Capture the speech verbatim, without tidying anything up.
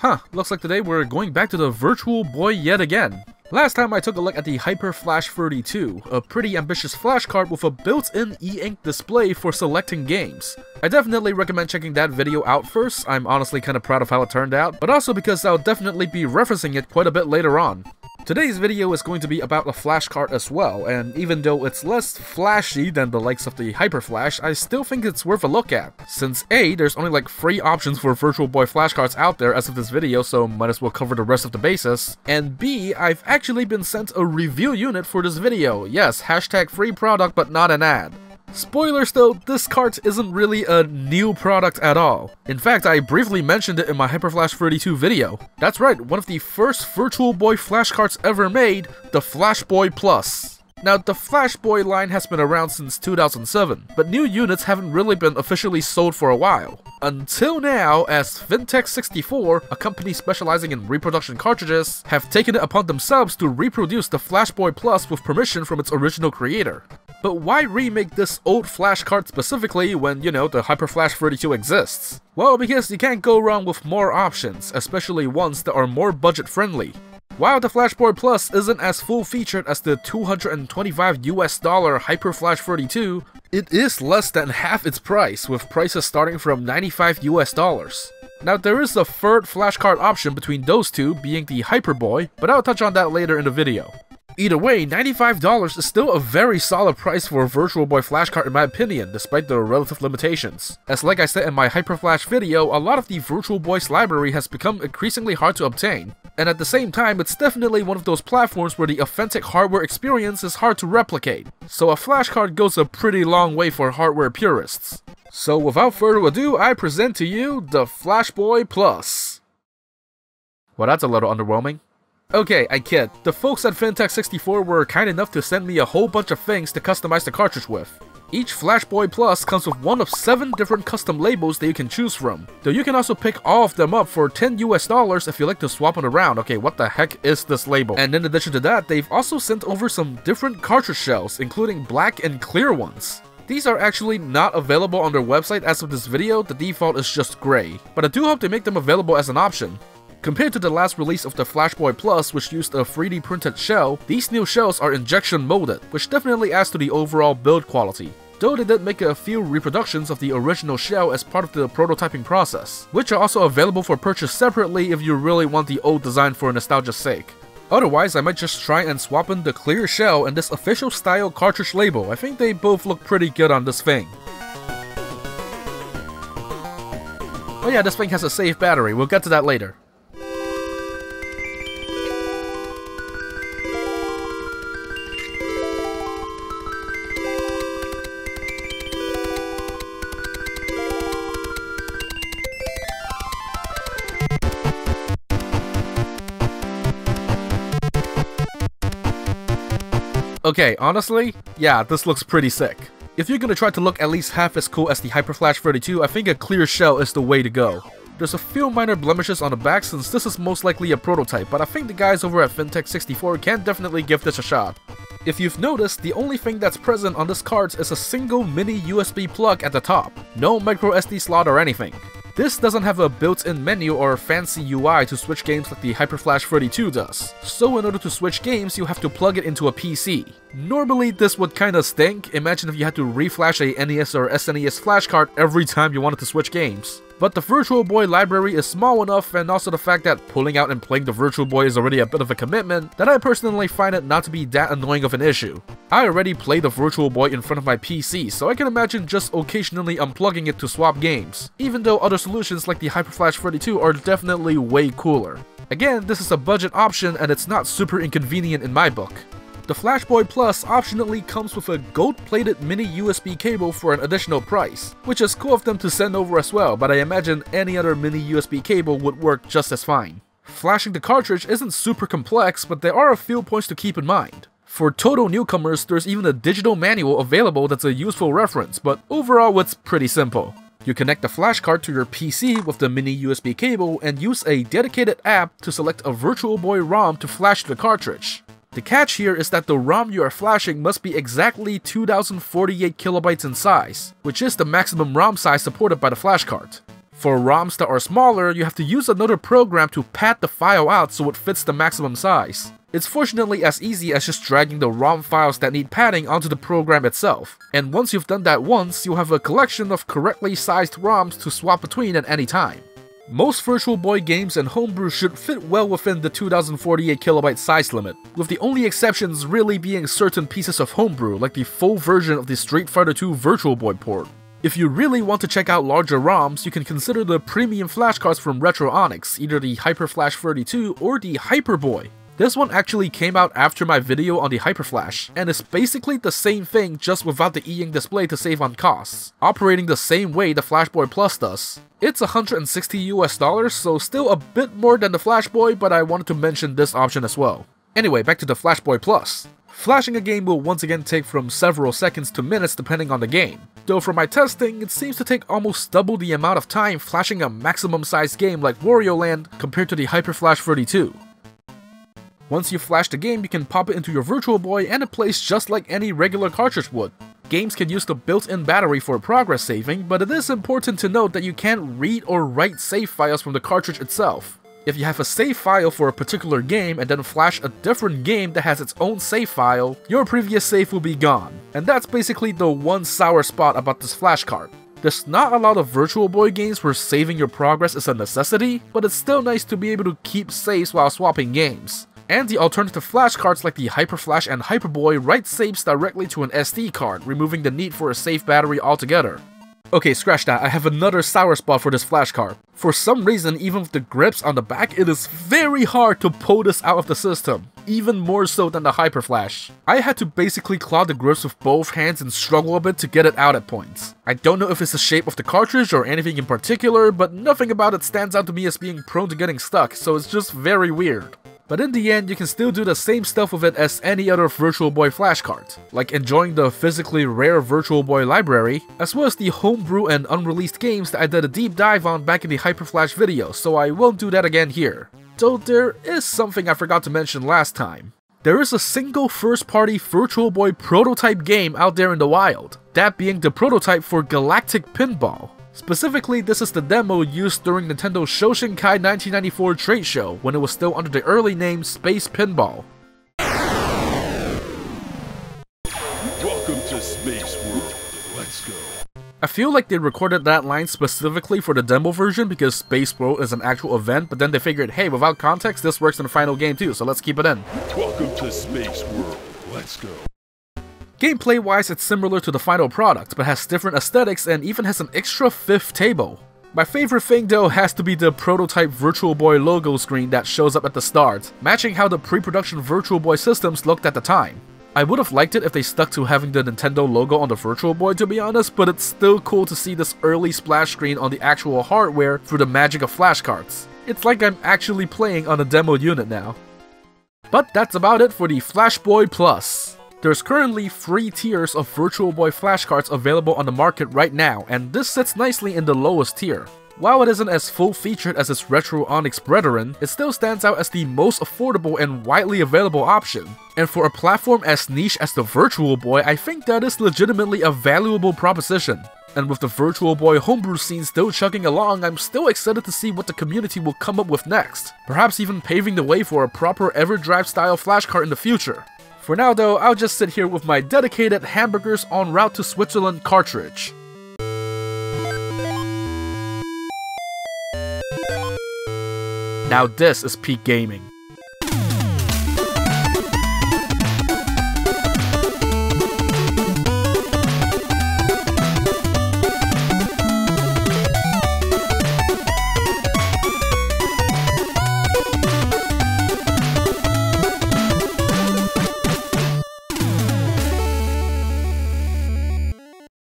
Huh, looks like today we're going back to the Virtual Boy yet again. Last time I took a look at the HyperFlash thirty-two, a pretty ambitious flash card with a built-in e-ink display for selecting games. I definitely recommend checking that video out first. I'm honestly kinda proud of how it turned out, but also because I'll definitely be referencing it quite a bit later on. Today's video is going to be about a flash card as well, and even though it's less flashy than the likes of the HyperFlash, I still think it's worth a look at, since A, there's only like three options for Virtual Boy flash cards out there as of this video, so might as well cover the rest of the bases, and B, I've actually been sent a review unit for this video. Yes, hashtag free product but not an ad. Spoilers though, this card isn't really a new product at all. In fact, I briefly mentioned it in my HyperFlash thirty-two video. That's right, one of the first Virtual Boy flash cards ever made, the FlashBoy Plus. Now, the FlashBoy line has been around since two thousand seven, but new units haven't really been officially sold for a while. Until now, as Vintex sixty-four, a company specializing in reproduction cartridges, have taken it upon themselves to reproduce the FlashBoy Plus with permission from its original creator. But why remake this old flash card specifically when, you know, the HyperFlash thirty-two exists? Well, because you can't go wrong with more options, especially ones that are more budget-friendly. While the FlashBoy Plus isn't as full-featured as the two hundred twenty-five US dollar HyperFlash thirty-two, it is less than half its price, with prices starting from ninety-five US dollars. Now, there is a third flash card option between those two, being the HyperBoy, but I'll touch on that later in the video. Either way, ninety-five dollars is still a very solid price for a Virtual Boy flash card in my opinion, despite the relative limitations. As like I said in my HyperFlash video, a lot of the Virtual Boy's library has become increasingly hard to obtain, and at the same time, it's definitely one of those platforms where the authentic hardware experience is hard to replicate, so a flash card goes a pretty long way for hardware purists. So without further ado, I present to you the FlashBoy Plus. Well, that's a little underwhelming. Okay, I kid. The folks at Vintex sixty-four were kind enough to send me a whole bunch of things to customize the cartridge with. Each FlashBoy Plus comes with one of seven different custom labels that you can choose from, though you can also pick all of them up for ten US dollars if you like to swap it around. Okay, what the heck is this label? And in addition to that, they've also sent over some different cartridge shells, including black and clear ones. These are actually not available on their website as of this video, the default is just gray, but I do hope they make them available as an option. Compared to the last release of the FlashBoy Plus, which used a three D printed shell, these new shells are injection molded, which definitely adds to the overall build quality, though they did make a few reproductions of the original shell as part of the prototyping process, which are also available for purchase separately if you really want the old design for nostalgia's sake. Otherwise, I might just try and swap in the clear shell and this official style cartridge label. I think they both look pretty good on this thing. Oh yeah, this thing has a safe battery, we'll get to that later. Okay, honestly, yeah, this looks pretty sick. If you're gonna try to look at least half as cool as the HyperFlash thirty-two, I think a clear shell is the way to go. There's a few minor blemishes on the back since this is most likely a prototype, but I think the guys over at Vintex sixty-four can definitely give this a shot. If you've noticed, the only thing that's present on this card is a single mini U S B plug at the top. No micro S D slot or anything. This doesn't have a built-in menu or fancy U I to switch games like the HyperFlash thirty-two does, so in order to switch games you have to plug it into a P C. Normally this would kinda stink, imagine if you had to reflash a N E S or S N E S flash card every time you wanted to switch games. But the Virtual Boy library is small enough, and also the fact that pulling out and playing the Virtual Boy is already a bit of a commitment, that I personally find it not to be that annoying of an issue. I already play the Virtual Boy in front of my P C, so I can imagine just occasionally unplugging it to swap games, even though other solutions like the HyperFlash thirty-two are definitely way cooler. Again, this is a budget option and it's not super inconvenient in my book. The FlashBoy Plus optionally comes with a gold-plated mini U S B cable for an additional price, which is cool of them to send over as well, but I imagine any other mini U S B cable would work just as fine. Flashing the cartridge isn't super complex, but there are a few points to keep in mind. For total newcomers, there's even a digital manual available that's a useful reference, but overall it's pretty simple. You connect the flash card to your P C with the mini U S B cable and use a dedicated app to select a Virtual Boy ROM to flash the cartridge. The catch here is that the ROM you are flashing must be exactly two thousand forty-eight kilobytes in size, which is the maximum ROM size supported by the flash card. For ROMs that are smaller, you have to use another program to pad the file out so it fits the maximum size. It's fortunately as easy as just dragging the ROM files that need padding onto the program itself, and once you've done that once, you'll have a collection of correctly sized ROMs to swap between at any time. Most Virtual Boy games and homebrew should fit well within the two thousand forty-eight kilobyte size limit, with the only exceptions really being certain pieces of homebrew like the full version of the Street Fighter two Virtual Boy port. If you really want to check out larger ROMs, you can consider the premium flashcards from RetroOnyx, either the HyperFlash thirty-two or the HyperBoy. This one actually came out after my video on the HyperFlash, and it's basically the same thing just without the e-ink display to save on costs, operating the same way the FlashBoy Plus does. It's one hundred sixty US dollars, so still a bit more than the FlashBoy, but I wanted to mention this option as well. Anyway, back to the FlashBoy Plus. Flashing a game will once again take from several seconds to minutes depending on the game, though for my testing, it seems to take almost double the amount of time flashing a maximum sized game like Wario Land compared to the HyperFlash thirty-two. Once you flash the game, you can pop it into your Virtual Boy and it plays just like any regular cartridge would. Games can use the built-in battery for progress saving, but it is important to note that you can't read or write save files from the cartridge itself. If you have a save file for a particular game and then flash a different game that has its own save file, your previous save will be gone. And that's basically the one sour spot about this flash card. There's not a lot of Virtual Boy games where saving your progress is a necessity, but it's still nice to be able to keep saves while swapping games. And the alternative flash cards like the HyperFlash and HyperBoy write saves directly to an S D card, removing the need for a save battery altogether. Okay, scratch that, I have another sour spot for this flash card. For some reason, even with the grips on the back, it is very hard to pull this out of the system, even more so than the HyperFlash. I had to basically claw the grips with both hands and struggle a bit to get it out at points. I don't know if it's the shape of the cartridge or anything in particular, but nothing about it stands out to me as being prone to getting stuck, so it's just very weird. But in the end, you can still do the same stuff with it as any other Virtual Boy flashcard, like enjoying the physically rare Virtual Boy library, as well as the homebrew and unreleased games that I did a deep dive on back in the HyperFlash video, so I won't do that again here. Though there is something I forgot to mention last time. There is a single first-party Virtual Boy prototype game out there in the wild, that being the prototype for Galactic Pinball. Specifically, this is the demo used during Nintendo's Shoshinkai nineteen ninety-four trade show, when it was still under the early name Space Pinball. Welcome to Space World. Let's go. I feel like they recorded that line specifically for the demo version because Space World is an actual event, but then they figured, hey, without context, this works in the final game too, so let's keep it in. Welcome to Space World. Let's go. Gameplay-wise, it's similar to the final product, but has different aesthetics and even has an extra fifth table. My favorite thing though has to be the prototype Virtual Boy logo screen that shows up at the start, matching how the pre-production Virtual Boy systems looked at the time. I would've liked it if they stuck to having the Nintendo logo on the Virtual Boy to be honest, but it's still cool to see this early splash screen on the actual hardware through the magic of flashcards. It's like I'm actually playing on a demo unit now. But that's about it for the FlashBoy Plus. There's currently three tiers of Virtual Boy flashcards available on the market right now, and this sits nicely in the lowest tier. While it isn't as full-featured as its RetroOnyx brethren, it still stands out as the most affordable and widely available option. And for a platform as niche as the Virtual Boy, I think that is legitimately a valuable proposition. And with the Virtual Boy homebrew scene still chugging along, I'm still excited to see what the community will come up with next, perhaps even paving the way for a proper EverDrive-style flashcard in the future. For now though, I'll just sit here with my dedicated hamburgers en route to Switzerland cartridge. Now this is peak gaming.